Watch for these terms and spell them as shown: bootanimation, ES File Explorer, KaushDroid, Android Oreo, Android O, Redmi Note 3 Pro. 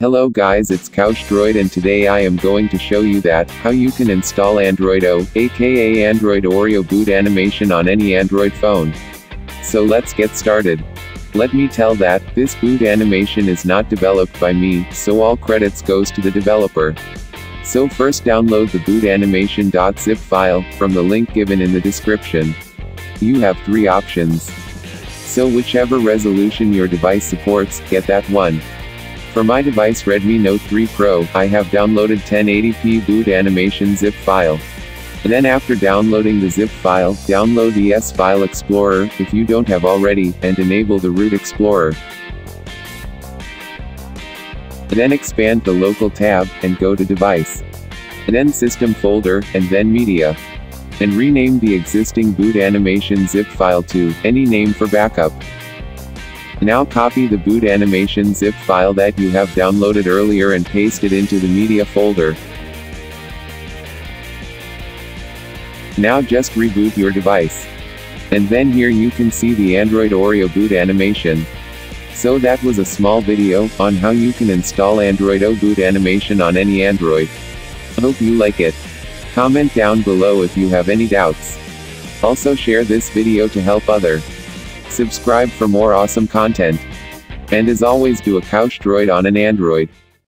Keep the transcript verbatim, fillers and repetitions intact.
Hello guys, it's KaushDroid and today I am going to show you that, how you can install Android O, aka Android Oreo boot animation on any Android phone. So let's get started. Let me tell that, this boot animation is not developed by me, so all credits goes to the developer. So first download the boot animation.zip file, from the link given in the description. You have three options. So whichever resolution your device supports, get that one. For my device Redmi Note three Pro, I have downloaded ten eighty p boot animation zip file. Then after downloading the zip file, download E S File Explorer, if you don't have already, and enable the root explorer. Then expand the local tab, and go to device. Then system folder, and then media. And rename the existing boot animation zip file to, any name for backup. Now copy the boot animation zip file that you have downloaded earlier and paste it into the media folder. Now just reboot your device. And then here you can see the Android Oreo boot animation. So that was a small video, on how you can install Android O boot animation on any Android. Hope you like it. Comment down below if you have any doubts. Also share this video to help others. Subscribe for more awesome content. And as always do a KaushDroid on an Android.